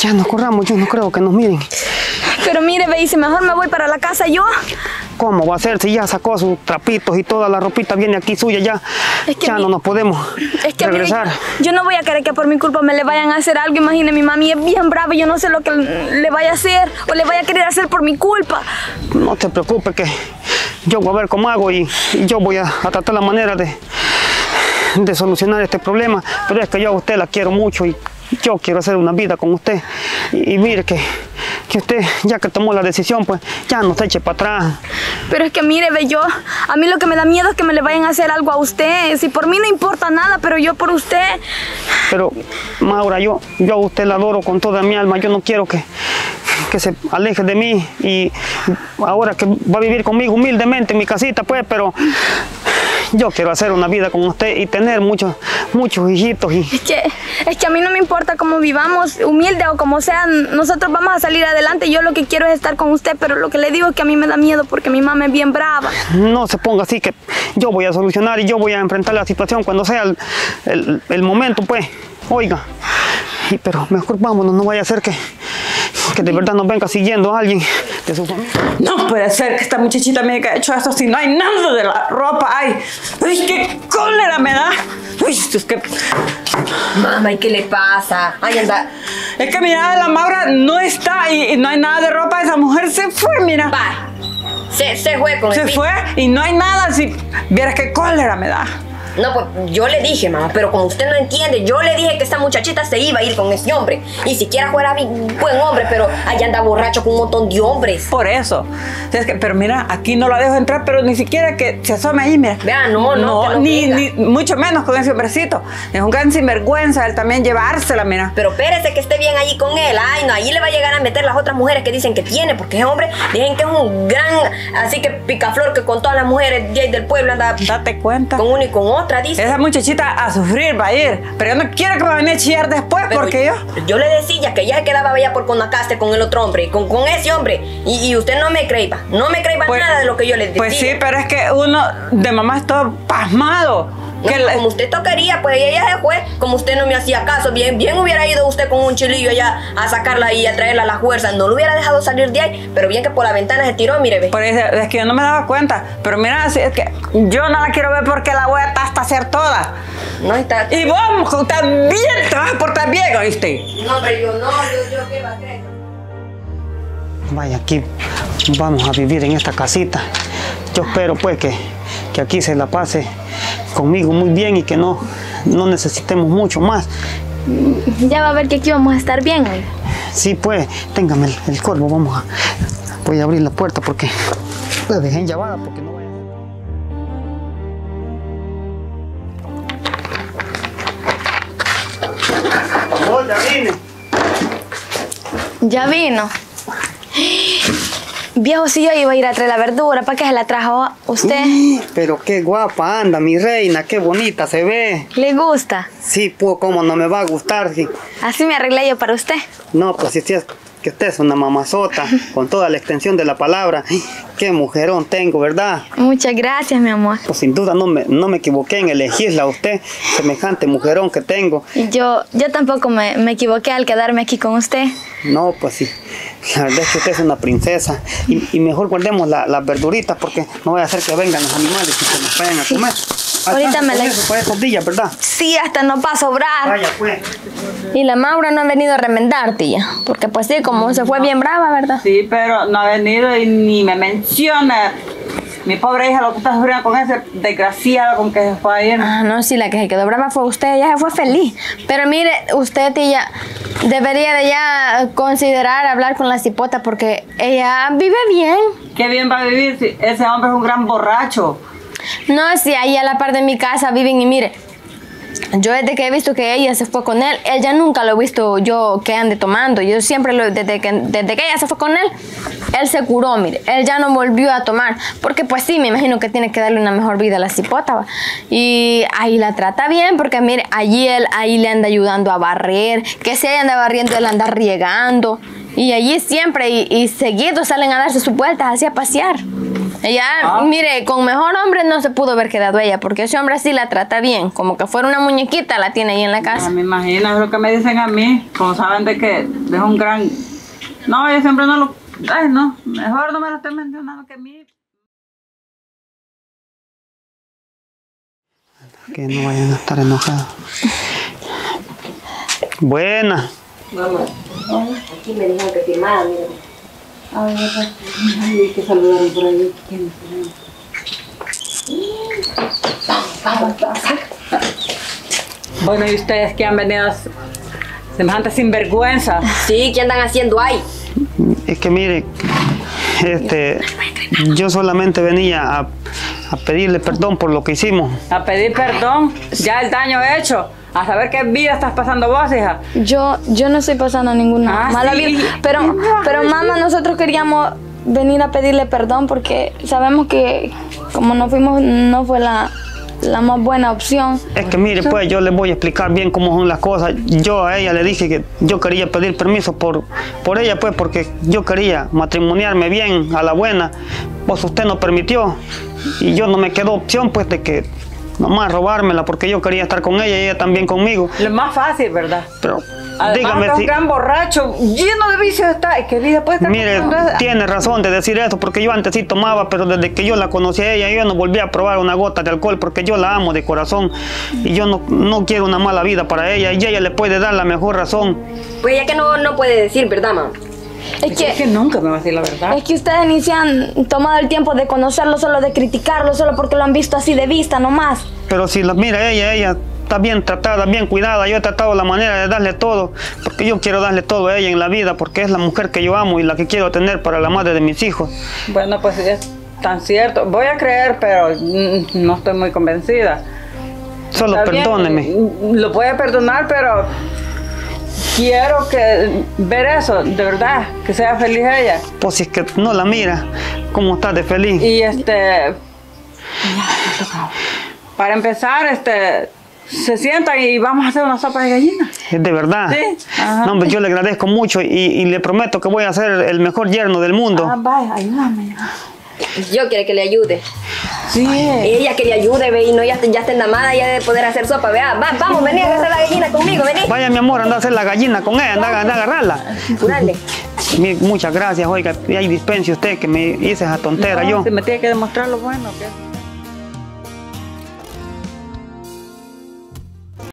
Ya no corramos, yo no creo que nos miren. Pero mire, ve, dice, mejor me voy para la casa yo. ¿Cómo va a ser si ya sacó sus trapitos y toda la ropita viene aquí suya ya? Es que ya no nos podemos regresar. Mire, yo no voy a querer que por mi culpa me le vayan a hacer algo. Imagínese, mi mami es bien brava y yo no sé lo que le vaya a hacer o le vaya a querer hacer por mi culpa. No te preocupes que yo voy a ver cómo hago y yo voy a tratar la manera de solucionar este problema. Pero es que yo a usted la quiero mucho y... yo quiero hacer una vida con usted y mire que usted, ya que tomó la decisión, pues ya no se eche para atrás. Pero es que mire, ve, yo, a mí lo que me da miedo es que me le vayan a hacer algo a usted. Si por mí no importa nada, pero yo por usted... Pero, Maura, yo a usted la adoro con toda mi alma. Yo no quiero que se aleje de mí y ahora que va a vivir conmigo humildemente en mi casita, pues, pero... yo quiero hacer una vida con usted y tener muchos hijitos. Y... Es que a mí no me importa cómo vivamos, humilde o como sea, nosotros vamos a salir adelante. Yo lo que quiero es estar con usted, pero lo que le digo es que a mí me da miedo porque mi mamá es bien brava. No se ponga así, que yo voy a solucionar y yo voy a enfrentar la situación cuando sea el momento, pues. Oiga, pero mejor vámonos, no vaya a ser que de verdad nos venga siguiendo a alguien de su familia. No puede ser que esta muchachita me haya hecho esto si no hay nada de la ropa. ¡Ay, qué cólera me da! ¡Uy, es que... Mamá, ¿y qué le pasa? Ay, anda. Es que mira, la Maura no está y no hay nada de ropa. Esa mujer se fue, mira. Va. Se fue con el piso. Se fue y no hay nada. Si vieras qué cólera me da. No, pues yo le dije, mamá, pero como usted no entiende, yo le dije que esta muchachita se iba a ir con ese hombre. Y siquiera fuera buen hombre, pero allá anda borracho con un montón de hombres. Por eso. Es que, pero mira, aquí no la dejo entrar, pero ni siquiera que se asome ahí, mira. Vea, no ni mucho menos con ese hombrecito. Es un gran sinvergüenza él también llevársela, mira. Pero espérese que esté bien allí con él. Ay, no, ahí le va a llegar a meter las otras mujeres que dicen que tiene, porque ese hombre, dicen que es un gran, así que picaflor, que con todas las mujeres del pueblo anda. Date cuenta. Con uno y con otro. Tradición. Esa muchachita a sufrir va a ir, pero yo no quiero que me venga a chillar después, pero porque yo le decía que ella se quedaba allá por conacaste con el otro hombre, con ese hombre, y usted no me creía, pues, nada de lo que yo le decía. Pues sí, pero es que uno de mamá está pasmado. No, que como usted tocaría, pues ella se fue, como usted no me hacía caso, bien hubiera ido usted con un chilillo allá a sacarla y a traerla a la fuerza, no lo hubiera dejado salir de ahí, pero bien que por la ventana se tiró, mire, ve. Por eso, es que yo no me daba cuenta, pero mira, es que yo no la quiero ver porque la voy a hacer toda. No está. Y vos también te vas a portar bien, ¿oíste? No, pero yo no, yo qué va a creer. Vaya, aquí vamos a vivir en esta casita. Yo espero pues que aquí se la pase conmigo muy bien y que no necesitemos mucho más. Ya va a ver que aquí vamos a estar bien, ¿eh? Sí, pues, téngame el corvo, vamos a... Voy a abrir la puerta porque la dejé enllavada porque no... Ya vine. Ya vino. Viejo, si yo iba a ir a traer la verdura, ¿para qué se la trajo usted? Pero qué guapa anda, mi reina, qué bonita se ve. ¿Le gusta? Sí, pues, cómo no me va a gustar. Sí. Así me arreglé yo para usted. No, pues si es que usted es una mamazota, con toda la extensión de la palabra. Qué mujerón tengo, ¿verdad? Muchas gracias, mi amor. Pues sin duda no me equivoqué en elegirla a usted, semejante mujerón que tengo. Y yo tampoco me equivoqué al quedarme aquí con usted. No, pues sí. La verdad es que usted es una princesa. Y mejor guardemos las verduritas porque no voy a hacer que vengan los animales y que nos vayan a comer. Ahorita me las... Por estos días, ¿verdad? Sí, hasta no va a sobrar. Vaya, pues. Y la Maura no ha venido a remendar, tía. Porque pues sí, como se fue bien brava, ¿verdad? Sí, pero no ha venido y ni me menciona. Mi pobre hija, lo que está sufriendo con ese desgraciado con que se fue ayer. Ah, no, sí, la que se quedó brava fue usted. Ella se fue feliz. Pero mire, usted, tía, debería de ya considerar hablar con la cipota porque ella vive bien. Qué bien va a vivir si ese hombre es un gran borracho. No, si ahí a la par de mi casa viven y mire, Yo desde que he visto que ella se fue con él ya nunca lo he visto yo que ande tomando. Yo siempre, desde que ella se fue con él se curó, mire. Él ya no volvió a tomar, porque pues sí, me imagino que tiene que darle una mejor vida a la cipota, ¿va? Y ahí la trata bien, porque mire, allí él, ahí le anda ayudando a barrer, que si ella anda barriendo, él anda riegando. Y allí siempre, y seguido salen a darse sus vueltas, así a pasear. Ella, mire, con mejor hombre no se pudo haber quedado ella, porque ese hombre sí la trata bien, como que fuera una muñequita la tiene ahí en la casa. No, me imagino, es lo que me dicen a mí, como saben de que es un gran... No, yo siempre no lo... Ay, no, mejor no me lo estén mencionando que a mí. Que no vayan a estar enojados. Buena. Mamá, aquí me dijeron que firmara, mira. A ver, hay que saludarme por ahí. Bueno, ¿y ustedes que han venido semejantes sinvergüenzas? Sí, ¿qué andan haciendo ahí? Es que mire, yo solamente venía a pedirle perdón por lo que hicimos. ¿A pedir perdón? Ya el daño hecho. A saber qué vida estás pasando vos, hija. Yo no estoy pasando ninguna mala vida. Pero mamá, nosotros queríamos venir a pedirle perdón porque sabemos que como no fuimos, no fue la más buena opción. Es que mire, pues yo les voy a explicar bien cómo son las cosas. Yo a ella le dije que yo quería pedir permiso por ella, pues, porque yo quería matrimoniarme bien, a la buena. Pues usted no permitió y yo no me quedó opción, pues, de que nomás robármela, porque yo quería estar con ella y ella también conmigo. Lo más fácil, ¿verdad? Pero además, dígame si... es un gran borracho, lleno de vicios está. Es que vida puede estar... Mire, tiene razón de decir eso, porque yo antes sí tomaba, pero desde que yo la conocí a ella, yo no volví a probar una gota de alcohol, porque yo la amo de corazón y yo no quiero una mala vida para ella, y ella le puede dar la mejor razón. Pues ya que no puede decir, ¿verdad, mamá? Es que nunca me va a decir la verdad. Es que ustedes ni se han tomado el tiempo de conocerlo, solo de criticarlo, solo porque lo han visto así de vista, nomás. Pero si mira, ella está bien tratada, bien cuidada. Yo he tratado la manera de darle todo, porque yo quiero darle todo a ella en la vida, porque es la mujer que yo amo y la que quiero tener para la madre de mis hijos. Bueno, pues es tan cierto. Voy a creer, pero no estoy muy convencida. Solo perdóneme. Lo voy a perdonar, pero... quiero que ver eso, de verdad, que sea feliz ella. Pues si es que no la mira, ¿cómo estás de feliz? Y para empezar, se sientan y vamos a hacer una sopa de gallina. ¿De verdad? Sí. No, hombre, yo le agradezco mucho y le prometo que voy a ser el mejor yerno del mundo. Ah, vaya, ayúdame. Yo quiero que le ayude. Sí. Ella que le ayude, ve, y no, ya está enamada ya de poder hacer sopa, vea. Vamos, vení a hacer la gallina conmigo, vení. Vaya, mi amor, anda a hacer la gallina con ella, anda a agarrarla. Dale. Muchas gracias, oiga, y dispense usted que me hice esa tontera. No, yo... se me tiene que demostrar lo bueno que es.